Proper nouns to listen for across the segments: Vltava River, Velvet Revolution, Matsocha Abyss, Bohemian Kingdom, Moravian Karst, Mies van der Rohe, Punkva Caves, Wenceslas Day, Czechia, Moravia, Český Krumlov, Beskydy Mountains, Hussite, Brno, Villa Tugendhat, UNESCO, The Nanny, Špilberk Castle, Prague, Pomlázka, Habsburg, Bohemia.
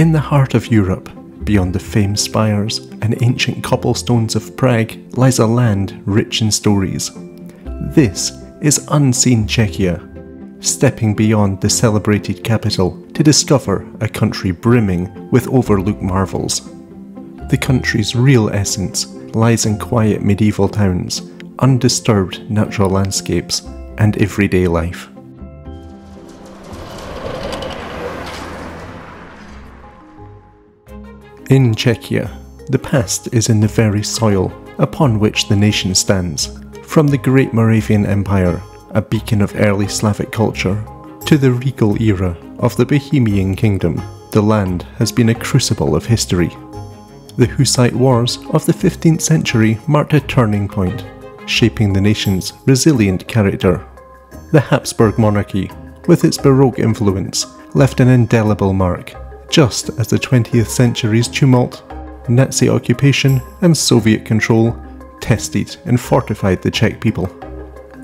In the heart of Europe, beyond the famed spires and ancient cobblestones of Prague, lies a land rich in stories. This is unseen Czechia, stepping beyond the celebrated capital to discover a country brimming with overlooked marvels. The country's real essence lies in quiet medieval towns, undisturbed natural landscapes, and everyday life. In Czechia, the past is in the very soil upon which the nation stands, from the Great Moravian Empire, a beacon of early Slavic culture, to the regal era of the Bohemian Kingdom. The land has been a crucible of history. The Hussite Wars of the 15th century marked a turning point, shaping the nation's resilient character. The Habsburg monarchy, with its Baroque influence, left an indelible mark, just as the 20th century's tumult, Nazi occupation and Soviet control tested and fortified the Czech people.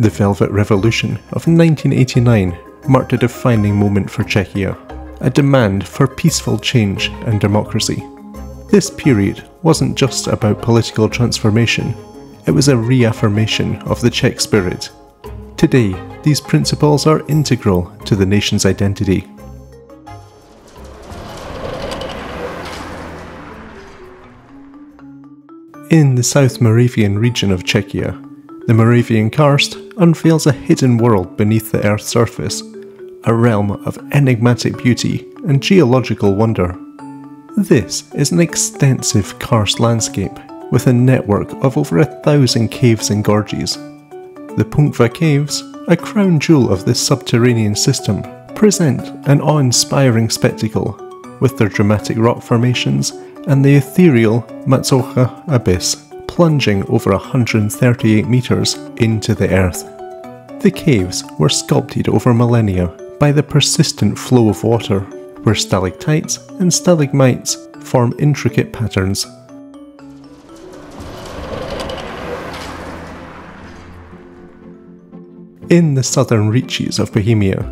The Velvet Revolution of 1989 marked a defining moment for Czechia, a demand for peaceful change and democracy. This period wasn't just about political transformation, it was a reaffirmation of the Czech spirit. Today, these principles are integral to the nation's identity. In the South Moravian region of Czechia, the Moravian Karst unveils a hidden world beneath the Earth's surface, a realm of enigmatic beauty and geological wonder. This is an extensive karst landscape with a network of over 1,000 caves and gorges. The Punkva Caves, a crown jewel of this subterranean system, present an awe-inspiring spectacle with their dramatic rock formations and the ethereal Matsocha Abyss, plunging over 138 metres into the earth. The caves were sculpted over millennia by the persistent flow of water, where stalactites and stalagmites form intricate patterns. In the southern reaches of Bohemia,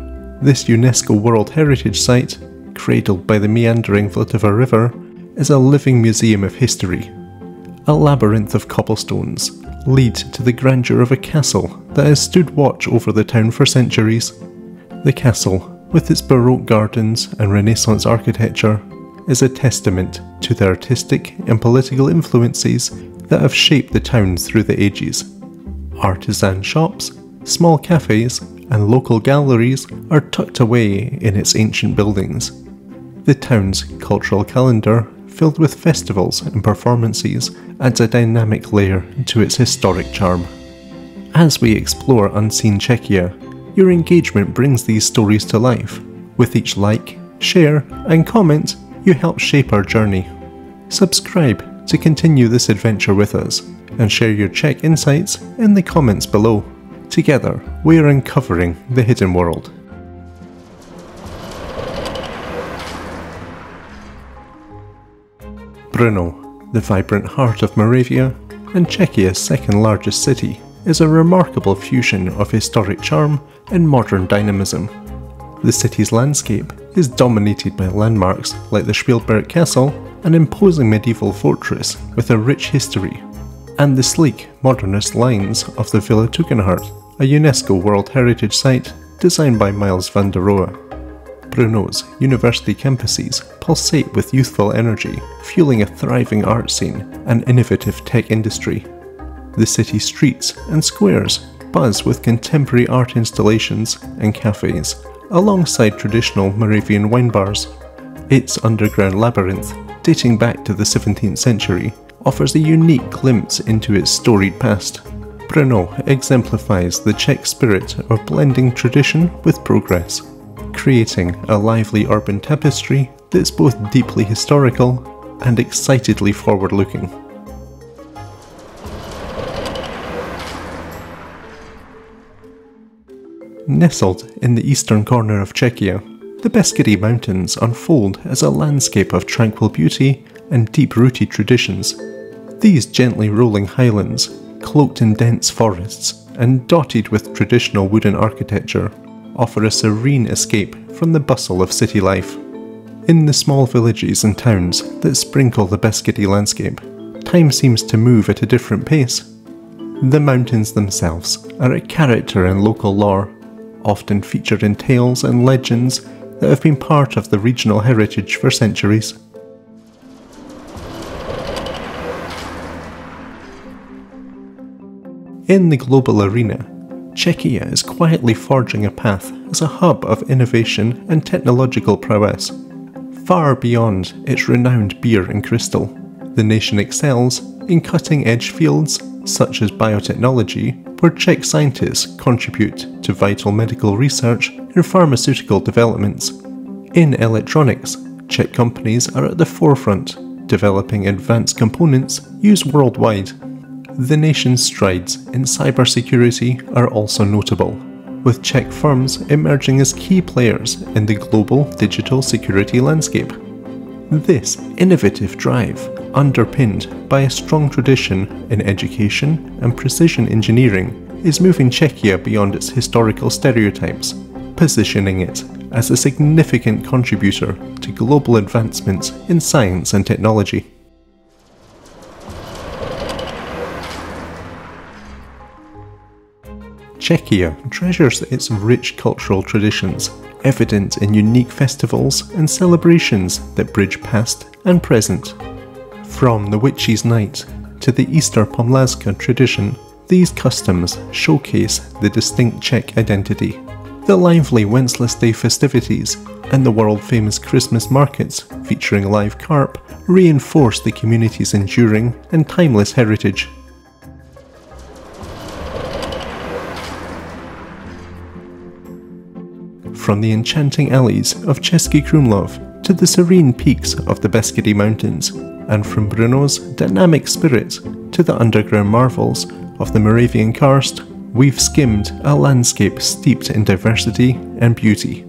this UNESCO World Heritage Site, cradled by the meandering Vltava River, is a living museum of history. A labyrinth of cobblestones lead to the grandeur of a castle that has stood watch over the town for centuries. The castle, with its Baroque gardens and Renaissance architecture, is a testament to the artistic and political influences that have shaped the town through the ages. Artisan shops, small cafes, and local galleries are tucked away in its ancient buildings. The town's cultural calendar, filled with festivals and performances, adds a dynamic layer to its historic charm. As we explore unseen Czechia, your engagement brings these stories to life. With each like, share, and comment, you help shape our journey. Subscribe to continue this adventure with us, and share your Czech insights in the comments below. Together, we are uncovering the hidden world. Brno, the vibrant heart of Moravia and Czechia's second largest city, is a remarkable fusion of historic charm and modern dynamism. The city's landscape is dominated by landmarks like the Špilberk Castle, an imposing medieval fortress with a rich history, and the sleek, modernist lines of the Villa Tugendhat, a UNESCO World Heritage Site designed by Mies van der Rohe. Brno's university campuses pulsate with youthful energy, fueling a thriving art scene and innovative tech industry. The city's streets and squares buzz with contemporary art installations and cafes, alongside traditional Moravian wine bars. Its underground labyrinth, dating back to the 17th century, offers a unique glimpse into its storied past. Brno exemplifies the Czech spirit of blending tradition with progress, creating a lively urban tapestry that's both deeply historical and excitedly forward-looking. Nestled in the eastern corner of Czechia, the Beskydy Mountains unfold as a landscape of tranquil beauty and deep-rooted traditions. These gently rolling highlands, cloaked in dense forests and dotted with traditional wooden architecture, offer a serene escape from the bustle of city life. in the small villages and towns that sprinkle the Beskydy landscape, time seems to move at a different pace. The mountains themselves are a character in local lore, often featured in tales and legends that have been part of the regional heritage for centuries. In the global arena, Czechia is quietly forging a path as a hub of innovation and technological prowess. Far beyond its renowned beer and crystal, the nation excels in cutting-edge fields such as biotechnology, where Czech scientists contribute to vital medical research and pharmaceutical developments. In electronics, Czech companies are at the forefront, developing advanced components used worldwide. The nation's strides in cybersecurity are also notable, with Czech firms emerging as key players in the global digital security landscape. This innovative drive, underpinned by a strong tradition in education and precision engineering, is moving Czechia beyond its historical stereotypes, positioning it as a significant contributor to global advancements in science and technology. Czechia treasures its rich cultural traditions, evident in unique festivals and celebrations that bridge past and present. From the Witches' Night to the Easter Pomlázka tradition, these customs showcase the distinct Czech identity. The lively Wenceslas Day festivities and the world-famous Christmas markets featuring live carp reinforce the community's enduring and timeless heritage. From the enchanting alleys of Český Krumlov to the serene peaks of the Beskydy Mountains, and from Brno's dynamic spirit to the underground marvels of the Moravian Karst, we've skimmed a landscape steeped in diversity and beauty.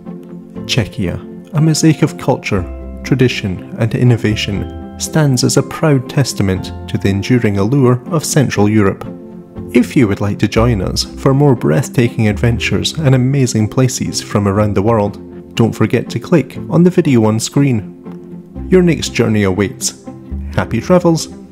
Czechia, a mosaic of culture, tradition and innovation, stands as a proud testament to the enduring allure of Central Europe. If you would like to join us for more breathtaking adventures and amazing places from around the world, don't forget to click on the video on screen. Your next journey awaits. Happy travels!